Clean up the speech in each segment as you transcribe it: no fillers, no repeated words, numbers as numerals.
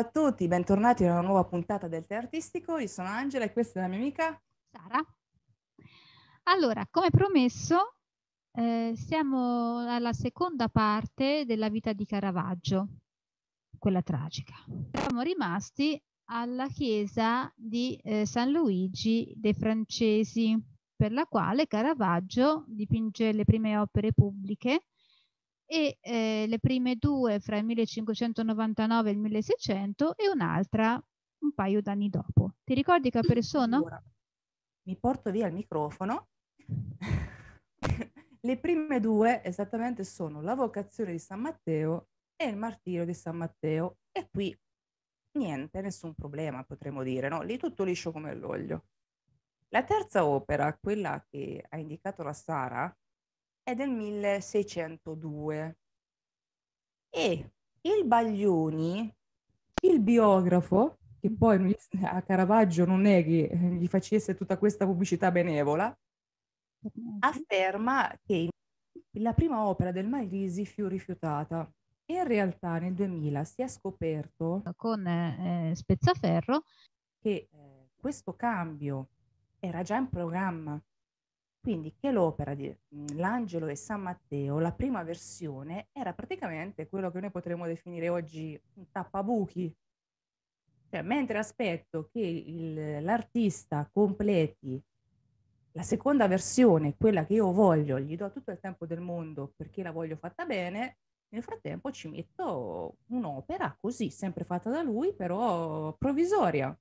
a tutti, bentornati in una nuova puntata del Tè Artistico. Io sono Angela e questa è la mia amica Sara. Allora, come promesso, siamo alla seconda parte della vita di Caravaggio, quella tragica. Siamo rimasti alla chiesa di San Luigi dei Francesi, per la quale Caravaggio dipinge le prime opere pubbliche e le prime due fra il 1599 e il 1600 e un'altra un paio d'anni dopo. Ti ricordi che opere sono? Mi porto via il microfono. Le prime due esattamente sono la Vocazione di San Matteo e il Martirio di San Matteo, e qui niente, nessun problema potremmo dire, no? Lì tutto liscio come l'olio. La terza opera, quella che ha indicato la Sara, è del 1602 e il Baglioni, il biografo, che poi a Caravaggio non è che gli facesse tutta questa pubblicità benevola, afferma che la prima opera del Merisi fu rifiutata. In realtà nel 2000 si è scoperto con Spezzaferro che questo cambio era già in programma. Quindi che l'opera di l'Angelo e San Matteo, la prima versione, era praticamente quello che noi potremmo definire oggi un tappabuchi. Cioè, mentre aspetto che l'artista completi la seconda versione, quella che io voglio, gli do tutto il tempo del mondo perché la voglio fatta bene, nel frattempo ci metto un'opera così, sempre fatta da lui, però provvisoria.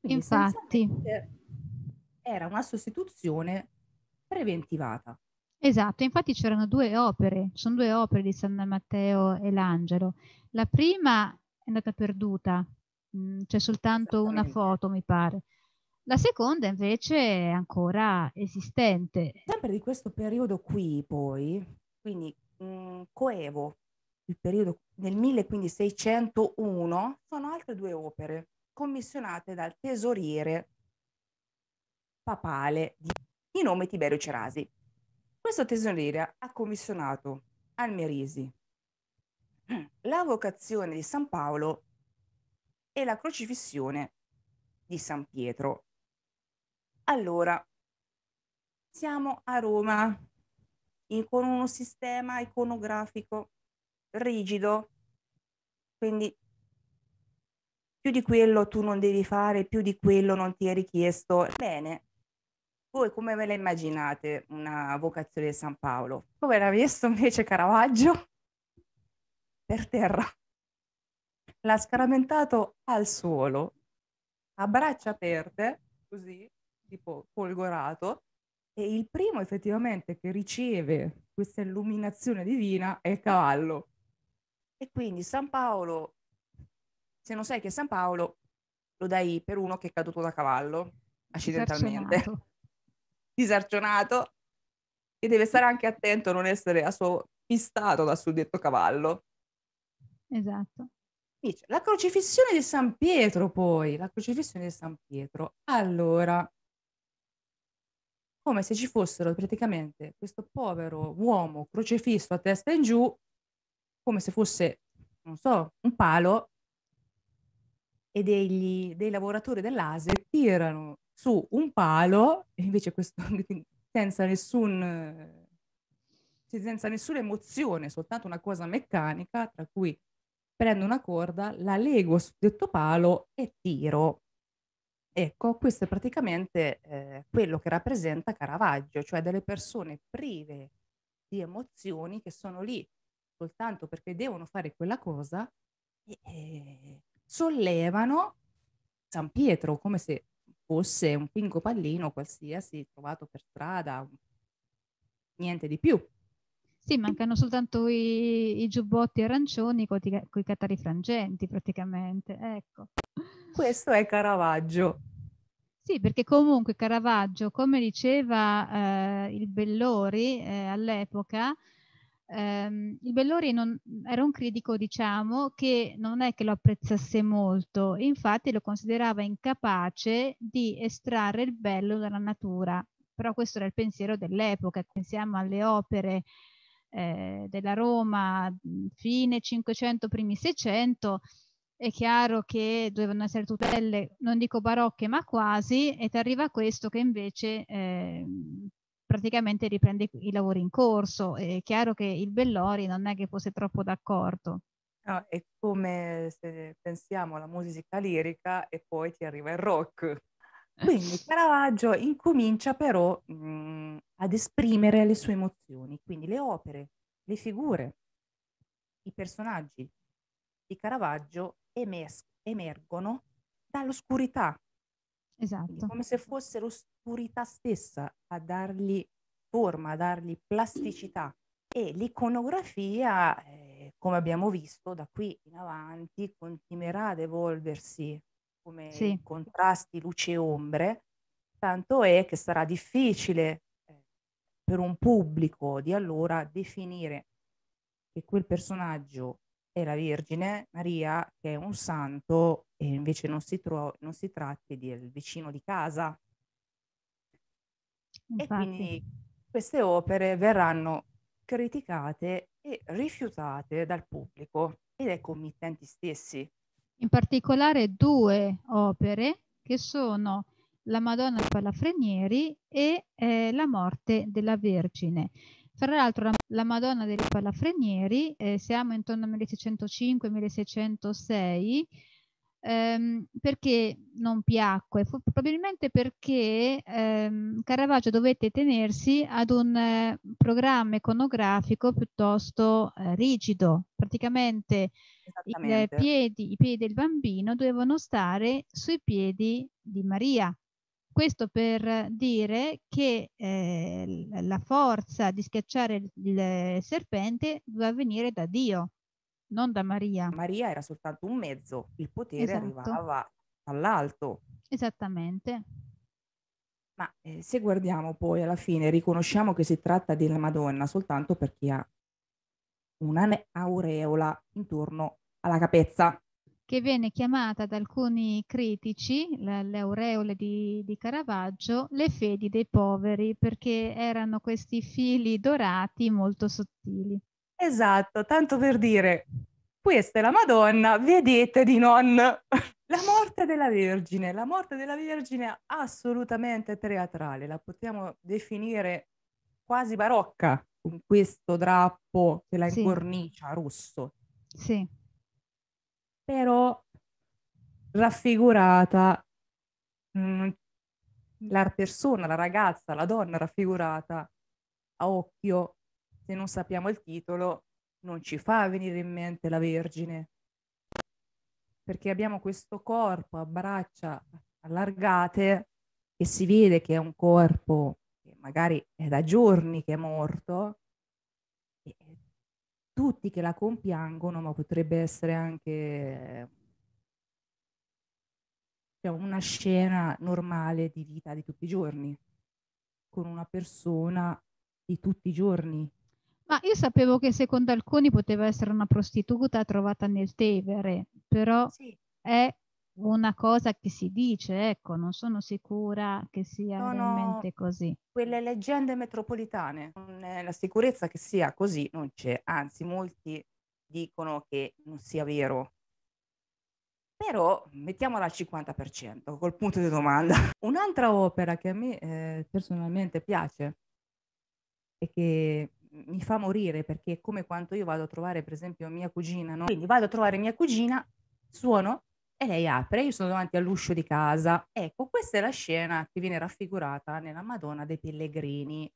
Quindi, infatti, era una sostituzione preventivata. Esatto, infatti c'erano due opere, sono due opere di San Matteo e l'Angelo. La prima è andata perduta, c'è soltanto una foto, mi pare. La seconda invece è ancora esistente. Sempre di questo periodo qui poi, quindi coevo, il periodo nel 1601, sono altre due opere commissionate dal tesoriere papale di nome Tiberio Cerasi. Questo tesoriere ha commissionato al Merisi la Vocazione di San Paolo e la Crocifissione di San Pietro. Allora, siamo a Roma con uno sistema iconografico rigido, quindi più di quello tu non devi fare, più di quello non ti è richiesto. Bene. Voi come ve la immaginate una Vocazione di San Paolo? Come l'ha visto invece Caravaggio? Per terra. L'ha scaramentato al suolo, a braccia aperte, così, tipo folgorato, e il primo effettivamente che riceve questa illuminazione divina è il cavallo. E quindi San Paolo, se non sai che è San Paolo, lo dai per uno che è caduto da cavallo, accidentalmente. Disarcionato, e deve stare anche attento a non essere fissato dal suddetto cavallo. Esatto. Dice, la Crocifissione di San Pietro poi, la Crocifissione di San Pietro. Allora, come se ci fossero praticamente questo povero uomo crocifisso a testa in giù, come se fosse, non so, un palo, e dei lavoratori dell'ASE tirano su un palo, e invece questo senza nessuna emozione, soltanto una cosa meccanica, tra cui prendo una corda, la lego su detto palo e tiro. Ecco, questo è praticamente quello che rappresenta Caravaggio, cioè delle persone prive di emozioni che sono lì soltanto perché devono fare quella cosa e sollevano San Pietro come se fosse un pinco pallino qualsiasi trovato per strada, niente di più. Sì, mancano soltanto i giubbotti arancioni con i catari frangenti praticamente, ecco. Questo è Caravaggio. Sì, perché comunque Caravaggio, come diceva il Bellori all'epoca, il Bellori era un critico, diciamo, che non è che lo apprezzasse molto, infatti lo considerava incapace di estrarre il bello dalla natura, però questo era il pensiero dell'epoca. Pensiamo alle opere della Roma fine 500, primi 600, è chiaro che dovevano essere tutele, non dico barocche, ma quasi, e ti arriva questo che invece praticamente riprende i lavori in corso. È chiaro che il Bellori non è che fosse troppo d'accordo. Ah, è come se pensiamo alla musica lirica e poi ti arriva il rock. Quindi Caravaggio incomincia però ad esprimere le sue emozioni, quindi le opere, le figure, i personaggi di Caravaggio emergono dall'oscurità. Esatto. Quindi come se fosse l'oscurità stessa a dargli forma, a dargli plasticità. E l'iconografia, come abbiamo visto, da qui in avanti continuerà ad evolversi come sì. Contrasti luce e ombre, tanto è che sarà difficile per un pubblico di allora definire che quel personaggio è la Vergine Maria, che è un santo, e invece non si tratti del vicino di casa. Infatti. E quindi queste opere verranno criticate e rifiutate dal pubblico e dai committenti stessi. In particolare due opere, che sono la Madonna dei Palafrenieri e la Morte della Vergine. Fra l'altro la Madonna dei Palafrenieri, siamo intorno al 1605-1606, perché non piacque? Probabilmente perché Caravaggio dovette tenersi ad un programma iconografico piuttosto rigido. Praticamente i piedi del bambino dovevano stare sui piedi di Maria. Questo per dire che la forza di schiacciare il serpente doveva venire da Dio, non da Maria. Maria era soltanto un mezzo, il potere esatto. Arrivava dall'alto. Esattamente. Ma se guardiamo poi alla fine, riconosciamo che si tratta della Madonna soltanto perché ha un'aureola intorno alla capezza. Che viene chiamata da alcuni critici, le aureole di Caravaggio, le fedi dei poveri, perché erano questi fili dorati molto sottili. Esatto, tanto per dire, questa è la Madonna, vedete di non. La morte della Vergine assolutamente teatrale, la possiamo definire quasi barocca, con questo drappo che la incornicia rosso. Sì. Però raffigurata, la persona, la ragazza, la donna raffigurata a occhio, se non sappiamo il titolo, non ci fa venire in mente la Vergine, perché abbiamo questo corpo a braccia allargate e si vede che è un corpo che magari è da giorni che è morto, e tutti che la compiangono, ma potrebbe essere anche una scena normale di vita di tutti i giorni, con una persona di tutti i giorni. Ma io sapevo che secondo alcuni poteva essere una prostituta trovata nel Tevere, però sì. È una cosa che si dice, ecco, non sono sicura che sia realmente così. Quelle leggende metropolitane, la sicurezza che sia così non c'è, anzi molti dicono che non sia vero. Però mettiamola al 50%, col punto di domanda. Un'altra opera che a me personalmente piace e che mi fa morire, perché è come quando io vado a trovare per esempio mia cugina, no? Quindi vado a trovare mia cugina, suono e lei apre, io sono davanti all'uscio di casa. Ecco, questa è la scena che viene raffigurata nella Madonna dei Pellegrini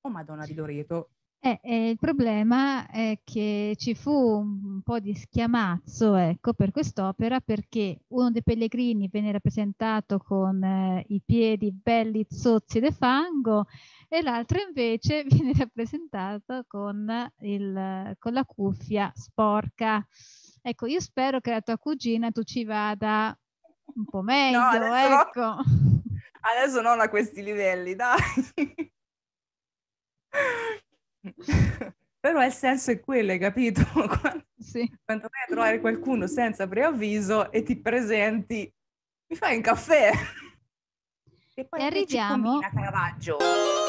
o Madonna di Loreto. Il problema è che ci fu un po' di schiamazzo, ecco, per quest'opera, perché uno dei pellegrini venne rappresentato con i piedi belli zozzi de fango e l'altro invece viene rappresentato con la cuffia sporca. Ecco, io spero che la tua cugina tu ci vada un po' meglio, no, adesso ecco. No. Adesso non a questi livelli, dai! Però il senso è quello, hai capito? Quando vai a trovare qualcuno senza preavviso e ti presenti, mi fai un caffè. E poi ci combina Caravaggio.